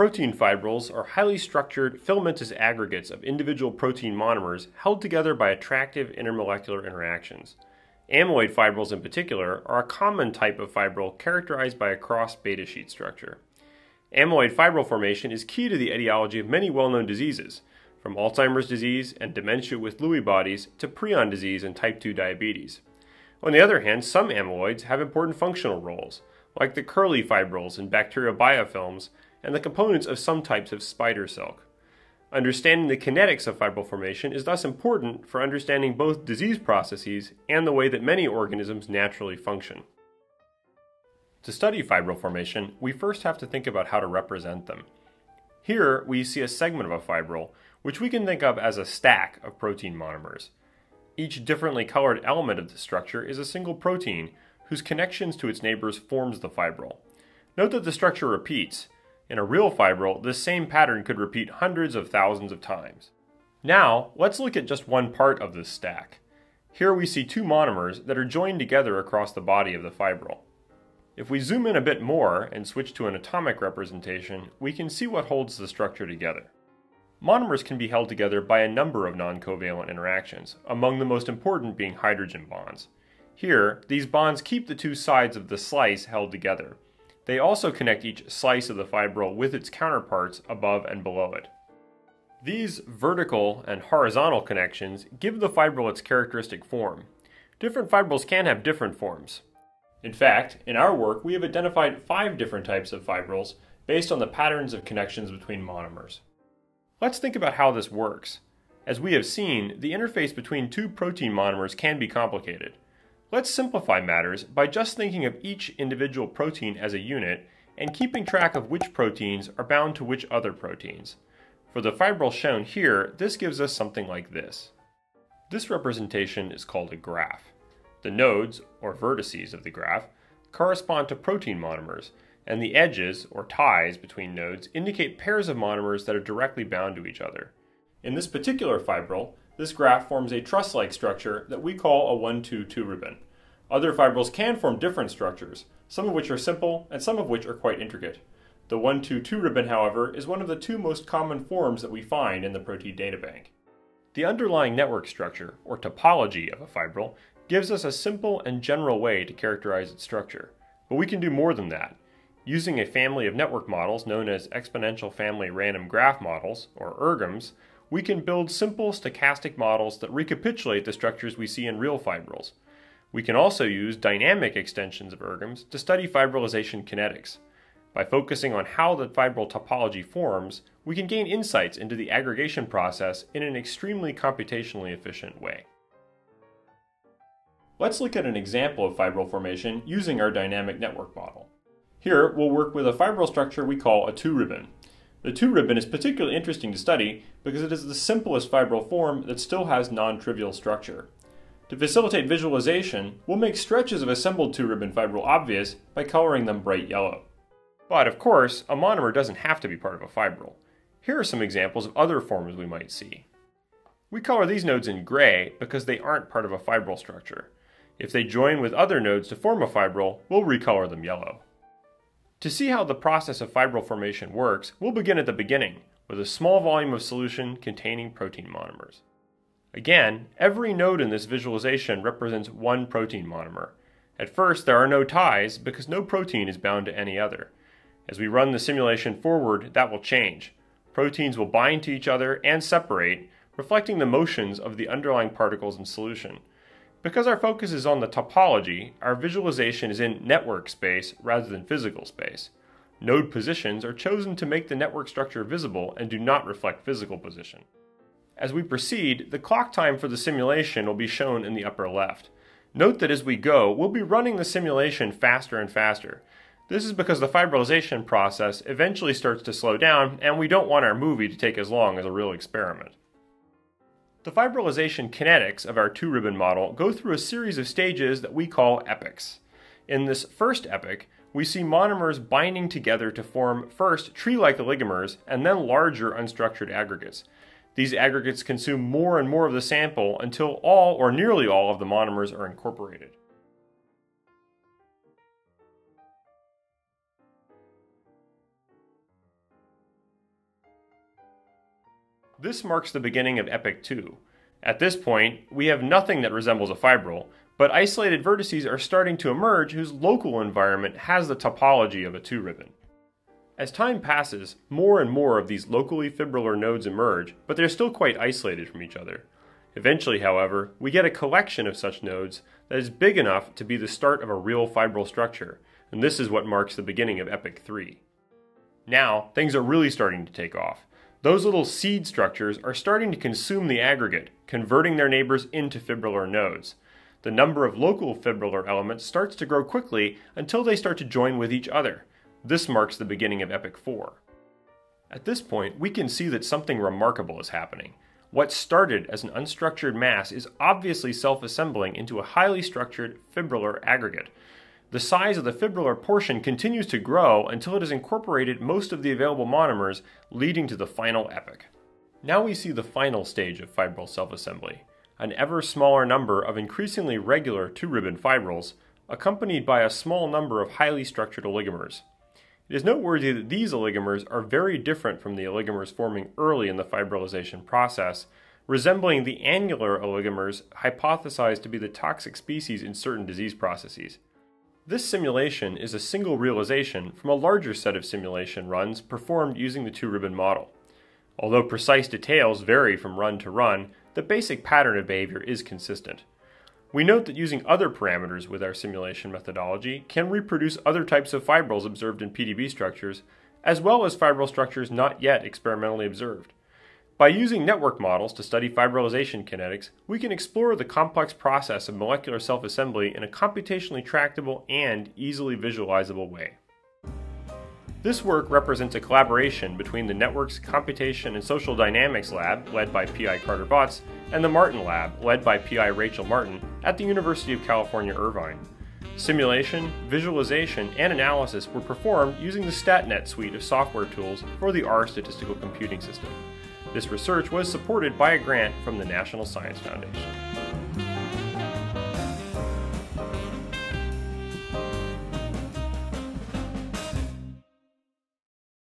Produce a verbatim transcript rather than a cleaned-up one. Protein fibrils are highly structured, filamentous aggregates of individual protein monomers held together by attractive intermolecular interactions. Amyloid fibrils in particular are a common type of fibril characterized by a cross beta sheet structure. Amyloid fibril formation is key to the etiology of many well-known diseases, from Alzheimer's disease and dementia with Lewy bodies to prion disease and type two diabetes. On the other hand, some amyloids have important functional roles, like the curli fibrils in bacterial biofilms and the components of some types of spider silk. Understanding the kinetics of fibril formation is thus important for understanding both disease processes and the way that many organisms naturally function. To study fibril formation, we first have to think about how to represent them. Here, we see a segment of a fibril, which we can think of as a stack of protein monomers. Each differently colored element of the structure is a single protein, whose connections to its neighbors forms the fibril. Note that the structure repeats. In a real fibril, this same pattern could repeat hundreds of thousands of times. Now, let's look at just one part of this stack. Here we see two monomers that are joined together across the body of the fibril. If we zoom in a bit more and switch to an atomic representation, we can see what holds the structure together. Monomers can be held together by a number of non-covalent interactions, among the most important being hydrogen bonds. Here, these bonds keep the two sides of the slice held together. They also connect each slice of the fibril with its counterparts above and below it. These vertical and horizontal connections give the fibril its characteristic form. Different fibrils can have different forms. In fact, in our work, we have identified five different types of fibrils based on the patterns of connections between monomers. Let's think about how this works. As we have seen, the interface between two protein monomers can be complicated. Let's simplify matters by just thinking of each individual protein as a unit and keeping track of which proteins are bound to which other proteins. For the fibril shown here, this gives us something like this. This representation is called a graph. The nodes, or vertices of the graph, correspond to protein monomers, and the edges, or ties between nodes, indicate pairs of monomers that are directly bound to each other. In this particular fibril, this graph forms a truss-like structure that we call a one two two ribbon. Other fibrils can form different structures, some of which are simple and some of which are quite intricate. The one two two ribbon, however, is one of the two most common forms that we find in the Protein Data Bank. The underlying network structure, or topology, of a fibril gives us a simple and general way to characterize its structure. But we can do more than that. Using a family of network models known as Exponential Family Random Graph Models, or E R G M s, we can build simple stochastic models that recapitulate the structures we see in real fibrils. We can also use dynamic extensions of E R G M s to study fibrilization kinetics. By focusing on how the fibril topology forms, we can gain insights into the aggregation process in an extremely computationally efficient way. Let's look at an example of fibril formation using our dynamic network model. Here, we'll work with a fibril structure we call a two ribbon. The two ribbon is particularly interesting to study because it is the simplest fibril form that still has non-trivial structure. To facilitate visualization, we'll make stretches of assembled two ribbon fibril obvious by coloring them bright yellow. But of course, a monomer doesn't have to be part of a fibril. Here are some examples of other forms we might see. We color these nodes in gray because they aren't part of a fibril structure. If they join with other nodes to form a fibril, we'll recolor them yellow. To see how the process of fibril formation works, we'll begin at the beginning, with a small volume of solution containing protein monomers. Again, every node in this visualization represents one protein monomer. At first, there are no ties because no protein is bound to any other. As we run the simulation forward, that will change. Proteins will bind to each other and separate, reflecting the motions of the underlying particles in solution. Because our focus is on the topology, our visualization is in network space rather than physical space. Node positions are chosen to make the network structure visible and do not reflect physical position. As we proceed, the clock time for the simulation will be shown in the upper left. Note that as we go, we'll be running the simulation faster and faster. This is because the fibrilization process eventually starts to slow down, and we don't want our movie to take as long as a real experiment. The fibrilization kinetics of our two ribbon model go through a series of stages that we call epochs. In this first epoch, we see monomers binding together to form first tree-like oligomers and then larger unstructured aggregates. These aggregates consume more and more of the sample until all or nearly all of the monomers are incorporated. This marks the beginning of epoch two. At this point, we have nothing that resembles a fibril, but isolated vertices are starting to emerge whose local environment has the topology of a two-ribbon. As time passes, more and more of these locally fibrillar nodes emerge, but they're still quite isolated from each other. Eventually, however, we get a collection of such nodes that is big enough to be the start of a real fibril structure, and this is what marks the beginning of epoch three. Now, things are really starting to take off. Those little seed structures are starting to consume the aggregate, converting their neighbors into fibrillar nodes. The number of local fibrillar elements starts to grow quickly until they start to join with each other. This marks the beginning of epoch four. At this point, we can see that something remarkable is happening. What started as an unstructured mass is obviously self-assembling into a highly structured fibrillar aggregate. The size of the fibrillar portion continues to grow until it has incorporated most of the available monomers, leading to the final epoch. Now we see the final stage of fibril self-assembly, an ever smaller number of increasingly regular two-ribbon fibrils, accompanied by a small number of highly structured oligomers. It is noteworthy that these oligomers are very different from the oligomers forming early in the fibrilization process, resembling the annular oligomers hypothesized to be the toxic species in certain disease processes. This simulation is a single realization from a larger set of simulation runs performed using the two-ribbon model. Although precise details vary from run to run, the basic pattern of behavior is consistent. We note that using other parameters with our simulation methodology can reproduce other types of fibrils observed in P D B structures, as well as fibril structures not yet experimentally observed. By using network models to study fibrilization kinetics, we can explore the complex process of molecular self-assembly in a computationally tractable and easily visualizable way. This work represents a collaboration between the Networks, Computation, and Social Dynamics Lab, led by P I Carter Butts, and the Martin Lab, led by P I Rachel Martin, at the University of California, Irvine. Simulation, visualization, and analysis were performed using the StatNet suite of software tools for the R Statistical Computing System. This research was supported by a grant from the National Science Foundation.